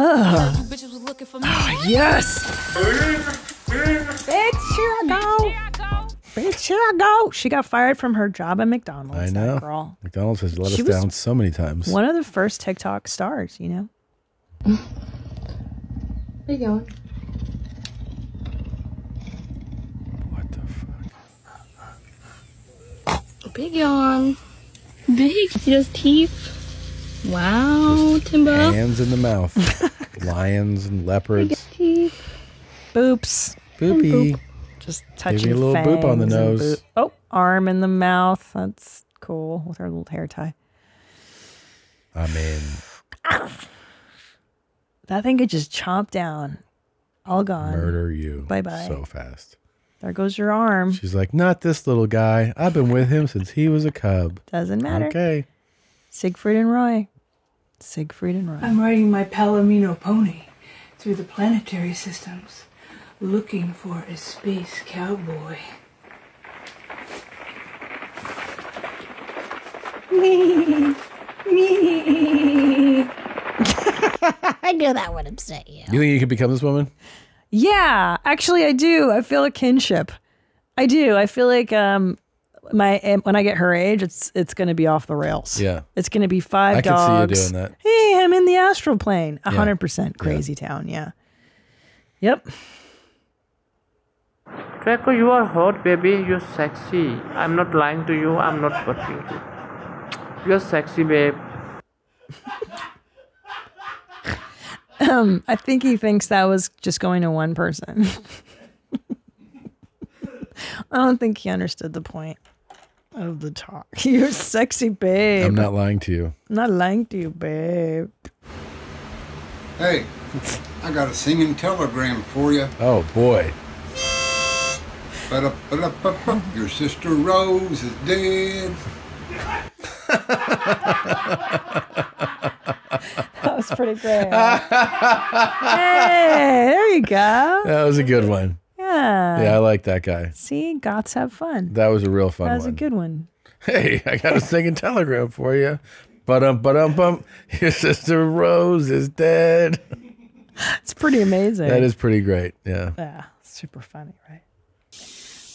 Oh, yes! Bitch, here I go! Bitch, here I go! She got fired from her job at McDonald's. I know. Girl. McDonald's has let us down so many times. One of the first TikTok stars, you know? Where you going? What the fuck? Big yawn. Big. See those teeth? Wow, just Timbo. Hands in the mouth. Lions and leopards. Boops. Boopy. Boop. Just touching fangs. A little boop on the nose. Oh, arm in the mouth. That's cool with her little hair tie. I mean, that thing could just chomp down. All gone. Murder you. Bye bye. So fast. There goes your arm. She's like, not this little guy. I've been with him since he was a cub. Doesn't matter. Okay. Siegfried and Roy. Siegfried and Roy. I'm riding my Palomino pony through the planetary systems, looking for a space cowboy. Me, me. I knew that would upset you. You think you could become this woman? Yeah, actually, I do. I feel a kinship. I do. I feel like when I get her age, it's going to be off the rails. Yeah, it's going to be five dogs. I can see you doing that. Hey, I'm in the astral plane. 100% crazy town. Yeah. Yep. Draco, you are hot, baby. You're sexy. I'm not lying to you. I'm not fucking you. You're sexy, babe. I think he thinks that was just going to one person. I don't think he understood the point of the talk. You're sexy, babe. I'm not lying to you. I'm not lying to you, babe. Hey, I got a singing telegram for you. Oh, boy. Your sister Rose is dead. That was pretty great. Hey, there you go. That was a good one. Yeah. Yeah, I like that guy. See, gots have fun. That was a real fun one. That was a good one. Hey, I got a singing telegram for you. Ba-dum-ba-dum-bum. Your sister Rose is dead. It's pretty amazing. That is pretty great. Yeah. Yeah. Super funny, right?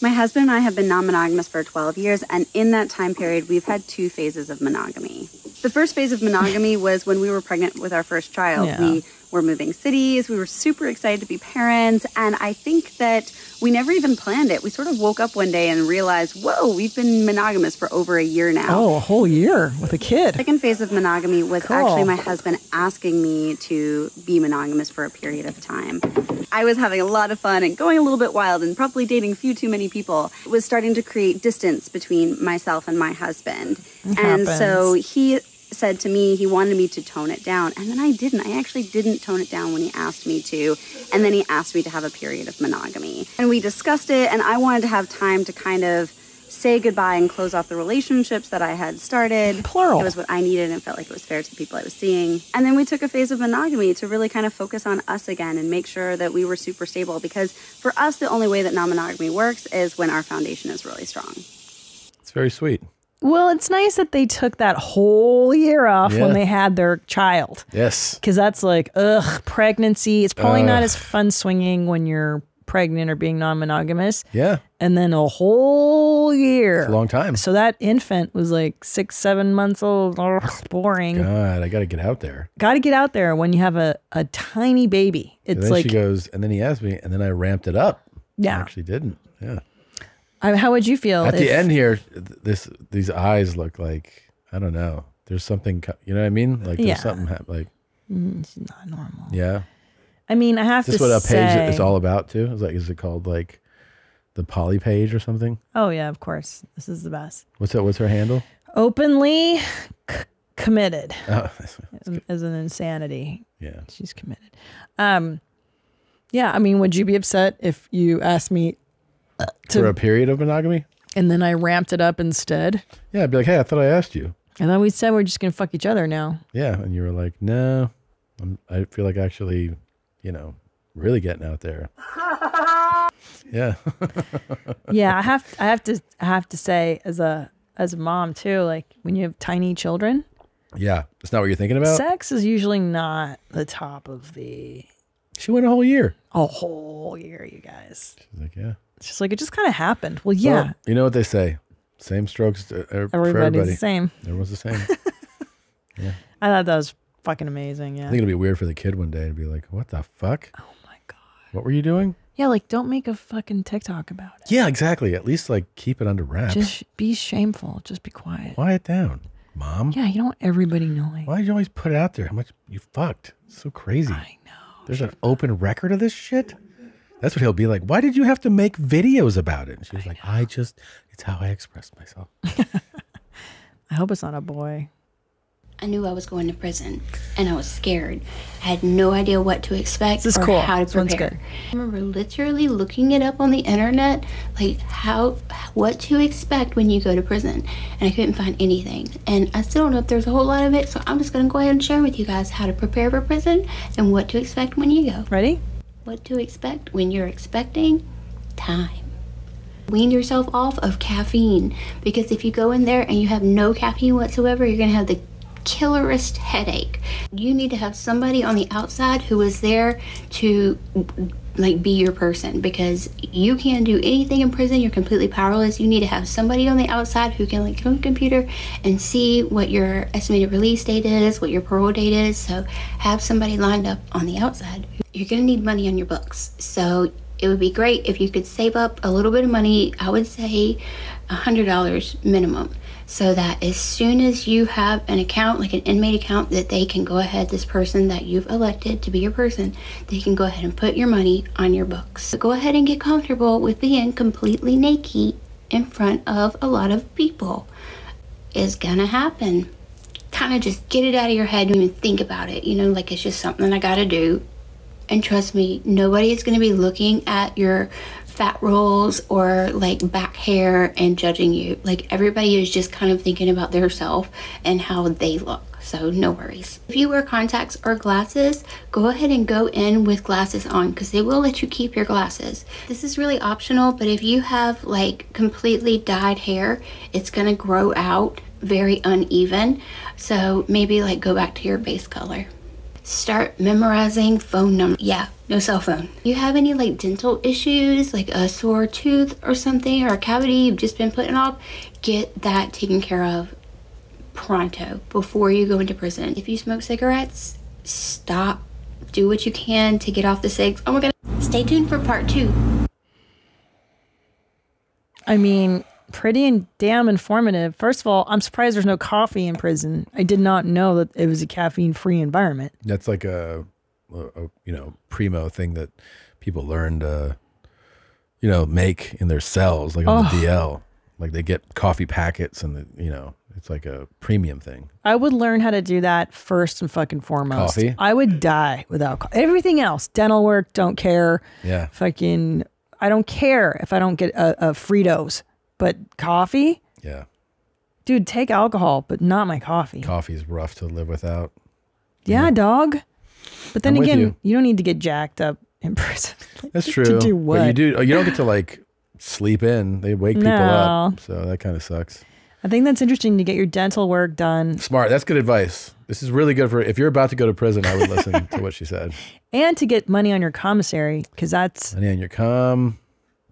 My husband and I have been non-monogamous for 12 years, and in that time period, we've had two phases of monogamy. The first phase of monogamy was when we were pregnant with our first child. Yeah. We were moving cities. We were super excited to be parents, and I think that we never even planned it. We sort of woke up one day and realized, whoa, we've been monogamous for over a year now. Oh, a whole year with a kid. The second phase of monogamy was actually my husband asking me to be monogamous for a period of time. I was having a lot of fun and going a little bit wild and probably dating a few too many people. It was starting to create distance between myself and my husband. And so he said to me he wanted me to tone it down, and then I didn't. I actually didn't tone it down when he asked me to, and then he asked me to have a period of monogamy. And we discussed it, and I wanted to have time to kind of say goodbye and close off the relationships that I had started. Plural. It was what I needed and felt like it was fair to the people I was seeing. And then we took a phase of monogamy to really kind of focus on us again and make sure that we were super stable, because for us, the only way that non-monogamy works is when our foundation is really strong. It's very sweet. Well, it's nice that they took that whole year off when they had their child. Yes. Because that's like, ugh, pregnancy. It's probably not as fun swinging when you're pregnant or being non-monogamous. Yeah. And then a whole year. It's a long time. So that infant was like 6, 7 months old. Ugh, boring. God, I got to get out there. Got to get out there when you have a tiny baby. It's and then like, she goes, and then he asked me, and then I ramped it up. Yeah. I actually didn't. Yeah. How would you feel? At the end here, these eyes look like, I don't know. There's something, you know what I mean? Like there's something like. It's not normal. Yeah. I mean, I have to say. Is this what a page is all about too? It's like, is it called like the Poly page or something? Oh yeah, of course. This is the best. What's her handle? Openly committed. Oh, as an insanity. Yeah. She's committed. Yeah, I mean, would you be upset if you asked me for a period of monogamy? And then I ramped it up instead. Yeah, I'd be like, hey, I thought I asked you. I thought we said we're just going to fuck each other now. Yeah, and you were like, no, I feel like actually, you know, really getting out there. Yeah. Yeah, I have to say as a mom too, like when you have tiny children, Yeah, it's not what you're thinking about. Sex is usually not the top of the. She went a whole year. A whole year, you guys. She's like, yeah. She's like, it just kind of happened. Well, yeah. Well, you know what they say? Same strokes for everybody. The same. Everyone's the same. Yeah. I thought that was fucking amazing. Yeah. I think it'll be weird for the kid one day to be like, "What the fuck? Oh my god. What were you doing?" Yeah, like don't make a fucking TikTok about it. Yeah, exactly. At least like keep it under wraps. Just be shameful. Just be quiet. Quiet down, mom. Yeah, you don't want everybody knowing. Why do you always put it out there how much you fucked? It's so crazy. I know. There's an open record of this shit. That's what he'll be like. Why did you have to make videos about it? And she's like, I just, it's how I express myself. I hope it's not a boy. I knew I was going to prison and I was scared. I had no idea what to expect or how to prepare. I remember literally looking it up on the internet, like what to expect when you go to prison. And I couldn't find anything. And I still don't know if there's a whole lot of it. So I'm just going to go ahead and share with you guys how to prepare for prison and what to expect when you go. Ready? What to expect when you're expecting time. Wean yourself off of caffeine, because if you go in there and you have no caffeine whatsoever, you're going to have the killerest headache. You need to have somebody on the outside who is there to like be your person, because you can't do anything in prison. You're completely powerless. You need to have somebody on the outside who can like come to the computer and see what your estimated release date is, what your parole date is. So have somebody lined up on the outside. You're gonna need money on your books, so it would be great if you could save up a little bit of money. I would say $100 minimum, so that as soon as you have an account, like an inmate account, that they can go ahead, this person that you've elected to be your person, they can go ahead and put your money on your books. So go ahead and get comfortable with being completely naked in front of a lot of people. It's gonna happen. Kind of just get it out of your head. Don't even think about it, you know, like it's just something I gotta do. And trust me, nobody is gonna be looking at your fat rolls or like back hair and judging you. Like everybody is just kind of thinking about their self and how they look, so no worries. If you wear contacts or glasses, go ahead and go in with glasses on, because they will let you keep your glasses. This is really optional, but if you have like completely dyed hair, it's gonna grow out very uneven, so maybe like go back to your base color. Start memorizing phone numbers. Yeah, no cell phone. If you have any like dental issues, like a sore tooth or something, or a cavity you've just been putting off, get that taken care of pronto before you go into prison. If you smoke cigarettes, stop. Do what you can to get off the cigs. Oh my god. Stay tuned for part 2. I mean, pretty and damn informative. First of all, I'm surprised there's no coffee in prison. I did not know that it was a caffeine-free environment. That's like a you know, primo thing that people learn to, you know, make in their cells, like on the DL. Like they get coffee packets and, you know, it's like a premium thing. I would learn how to do that first and fucking foremost. Coffee? I would die without coffee. Everything else, dental work, don't care. Yeah. Fucking, I don't care if I don't get a Fritos. But coffee? Yeah. Dude, take alcohol, but not my coffee. Coffee's rough to live without. Yeah, dog. But then again, you don't need to get jacked up in prison. That's true. To do what? But you do. You don't get to like sleep in. They wake people up. So that kind of sucks. I think that's interesting to get your dental work done. Smart. That's good advice. This is really good for if you're about to go to prison, I would listen to what she said. And to get money on your commissary, because that's... Money on your comm...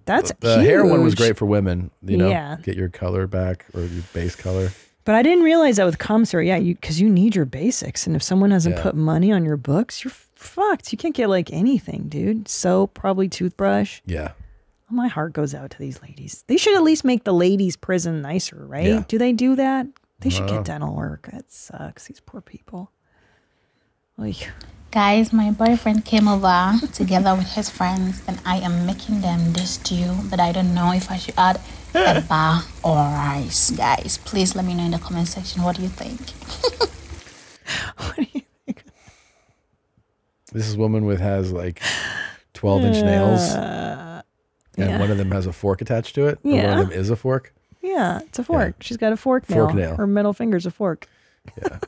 That's the huge. Hair one was great for women, you know, get your color back or your base color. But I didn't realize that with commissary, because you need your basics. And if someone hasn't put money on your books, you're fucked. You can't get like anything, dude. Soap, probably toothbrush. Yeah. Oh, my heart goes out to these ladies. They should at least make the ladies' prison nicer, right? Yeah. Do they do that? They should get dental work. That sucks. These poor people. Like... Guys, my boyfriend came over together with his friends, and I am making them this stew, but I don't know if I should add pepper or rice. Guys, please let me know in the comment section. What do you think? What do you think? This is a woman has like 12-inch nails, and one of them has a fork attached to it. Yeah. One of them is a fork. Yeah, it's a fork. Yeah. She's got a fork nail. Her middle finger's a fork. Yeah.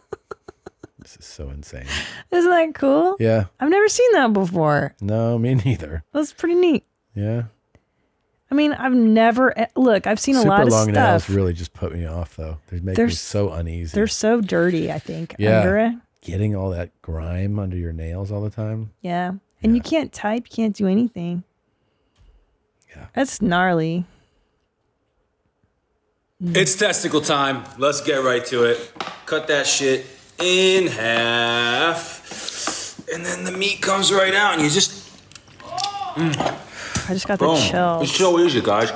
This is so insane. Isn't that cool? Yeah. I've never seen that before. No, me neither. That's pretty neat. Yeah. I mean, I've never, look, I've seen a lot of stuff. Super long nails really just put me off, though. They make me so uneasy. They're so dirty, I think, under it. Getting all that grime under your nails all the time. Yeah. And you can't type, you can't do anything. Yeah. That's gnarly. It's testicle time. Let's get right to it. Cut that shit in half. And then the meat comes right out, and you just... I just got the chills. It's so easy, guys.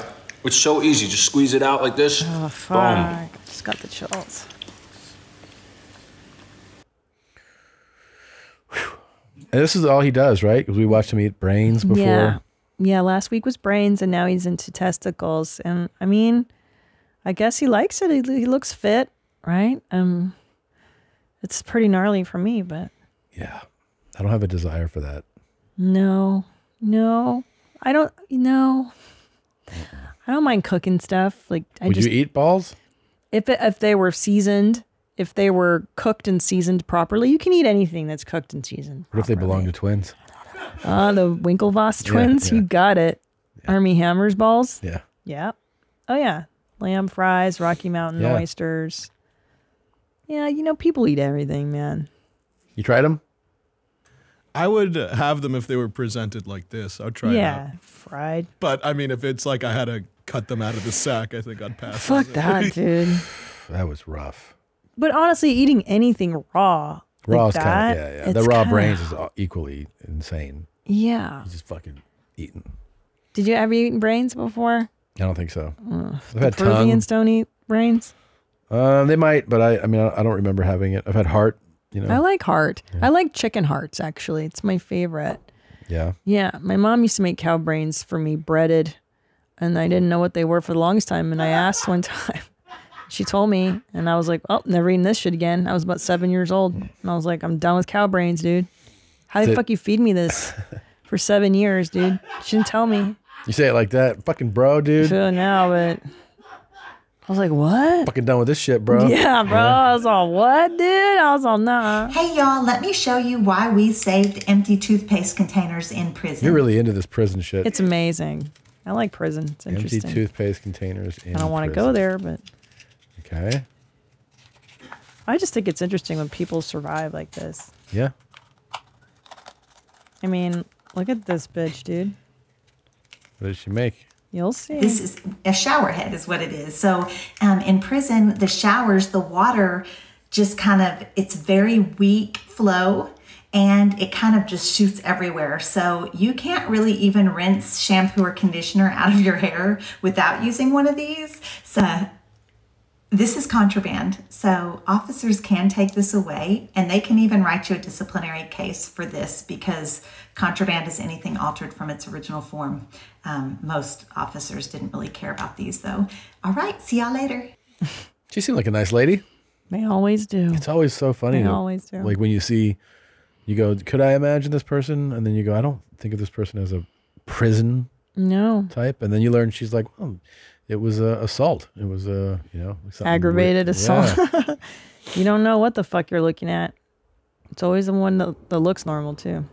It's so easy. Just squeeze it out like this. Oh, fuck. I just got the chills. And this is all he does, right? Because we watched him eat brains before. Yeah. Yeah, last week was brains, and now he's into testicles. And, I mean... I guess he likes it. He looks fit, right? It's pretty gnarly for me, but... Yeah. I don't have a desire for that. No. No. I don't... No. I don't mind cooking stuff. Like, Would you eat balls? If they were seasoned, if they were cooked and seasoned properly, you can eat anything that's cooked and seasoned properly. What if they belong to twins? The Winklevoss twins? Yeah, yeah. You got it. Yeah. Armie Hammer's balls? Yeah. Yeah. Oh, yeah. Lamb fries, Rocky Mountain oysters. Yeah, you know, people eat everything, man. You tried them? I would have them if they were presented like this. I would try them. Yeah, fried. But, I mean, if it's like I had to cut them out of the sack, I think I'd pass. Fuck that, dude. That was rough. But honestly, eating anything raw. Raw is like kind of, yeah. The raw brains is equally insane. Yeah. You're just fucking eating. Did you ever eat brains before? I don't think so. I've had Peruvians don't eat brains? They might, but I mean, I don't remember having it. I've had heart, you know. I like heart. Yeah. I like chicken hearts, actually. It's my favorite. Yeah? Yeah. My mom used to make cow brains for me breaded, and I didn't know what they were for the longest time, and I asked one time. She told me, and I was like, oh, never eating this shit again. I was about 7 years old, and I was like, I'm done with cow brains, dude. How the fuck you feed me this for 7 years, dude? She didn't tell me. You say it like that, fucking bro, dude. Sure now, but I was like, what? Fucking done with this shit, bro. Yeah, bro. Yeah. I was all, what, dude? I was all, nah. Hey, y'all, let me show you why we saved empty toothpaste containers in prison. You're really into this prison shit. It's amazing. I like prison. It's interesting. Empty toothpaste containers in prison. I don't want to go there, but... Okay. I just think it's interesting when people survive like this. Yeah. I mean, look at this bitch, dude. What did she make? You'll see. This is a shower head is what it is. So in prison, the showers, the water just kind of, it's very weak flow and it kind of just shoots everywhere. So you can't really even rinse shampoo or conditioner out of your hair without using one of these. So this is contraband. So officers can take this away and they can even write you a disciplinary case for this because contraband is anything altered from its original form. Most officers didn't really care about these though. All right, see y'all later. She seemed like a nice lady. They always do. It's always so funny. They always do. Like when you see, you go, could I imagine this person? And then you go, I don't think of this person as a prison type. And then you learn she's like, oh, it was assault. It was you know, aggravated assault. Yeah. You don't know what the fuck you're looking at. It's always the one that looks normal too.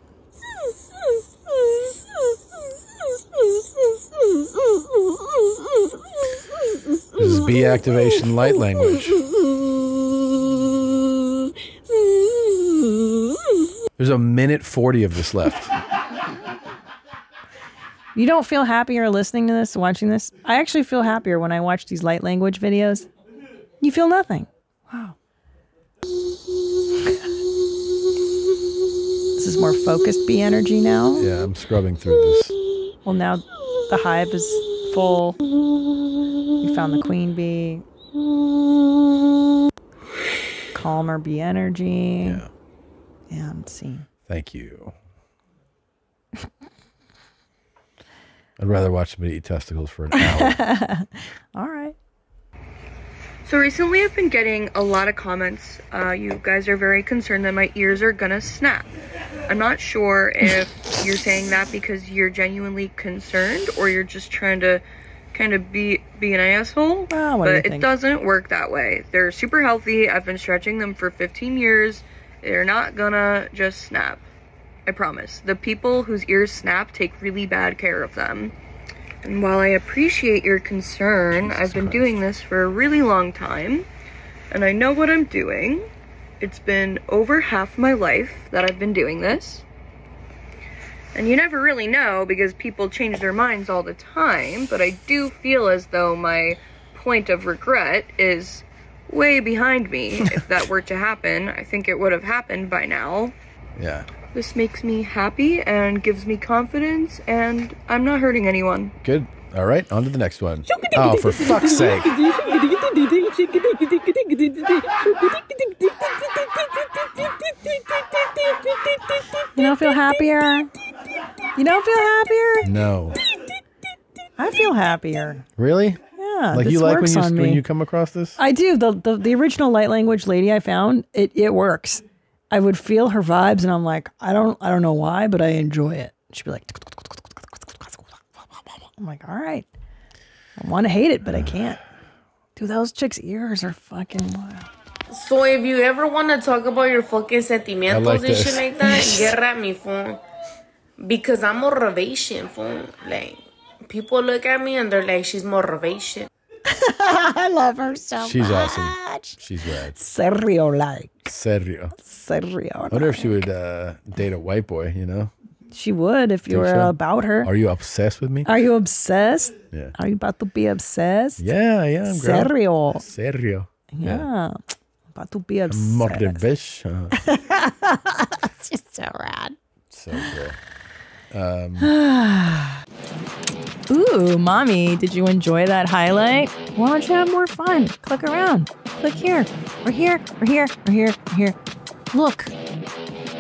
This is bee activation light language. There's a minute 40 of this left. You don't feel happier listening to this, watching this? I actually feel happier when I watch these light language videos. You feel nothing. Wow. This is more focused bee energy now. Yeah, I'm scrubbing through this. Well, now the hive is full. You found the queen bee. Calmer bee energy. Yeah. Yeah, I'm seeing. Thank you. I'd rather watch somebody eat testicles for an hour. All right. So recently I've been getting a lot of comments. You guys are very concerned that my ears are gonna snap. I'm not sure if you're saying that because you're genuinely concerned or you're just trying to kind of be an asshole. Well, but it doesn't work that way. They're super healthy. I've been stretching them for 15 years. They're not gonna just snap. I promise. The people whose ears snap take really bad care of them. And while I appreciate your concern, I've been doing this for a really long time, and I know what I'm doing. It's been over half my life that I've been doing this. And you never really know because people change their minds all the time, but I do feel as though my point of regret is way behind me. If that were to happen, I think it would have happened by now. Yeah. This makes me happy and gives me confidence, and I'm not hurting anyone. Good. All right, on to the next one. Oh, for fuck's sake. You don't feel happier? You don't feel happier? No. I feel happier. Really? Yeah. Like, you like when you come across this? I do. The original light language lady I found, it works. I would feel her vibes, and I'm like, I don't know why, but I enjoy it. She'd be like, I'm like, all right. I want to hate it, but I can't. Dude, those chicks' ears are fucking wild. So if you ever want to talk about your fucking sentimientos and shit like that, get at me, fool. Because I'm motivation, fool. Like, people look at me and they're like, she's motivation. I love her so much. She's awesome. She's rad. Serio-like. Serio. Serio-like. I wonder if she would date a white boy, you know? She would if you were about her. Are you obsessed with me? Are you obsessed? Yeah. Are you about to be obsessed? Yeah, yeah. I'm serio. Girl. Serio. Yeah. Yeah. About to be obsessed. Motivation. She's so rad. So good. Ooh, mommy, did you enjoy that highlight? Why don't you have more fun? Click around. Click here. Or here. Or here. Or here. Or here. Look.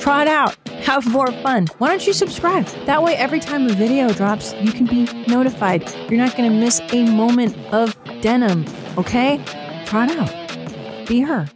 Try it out. Have more fun. Why don't you subscribe? That way, every time a video drops, you can be notified. You're not going to miss a moment of denim, okay? Try it out. Be her.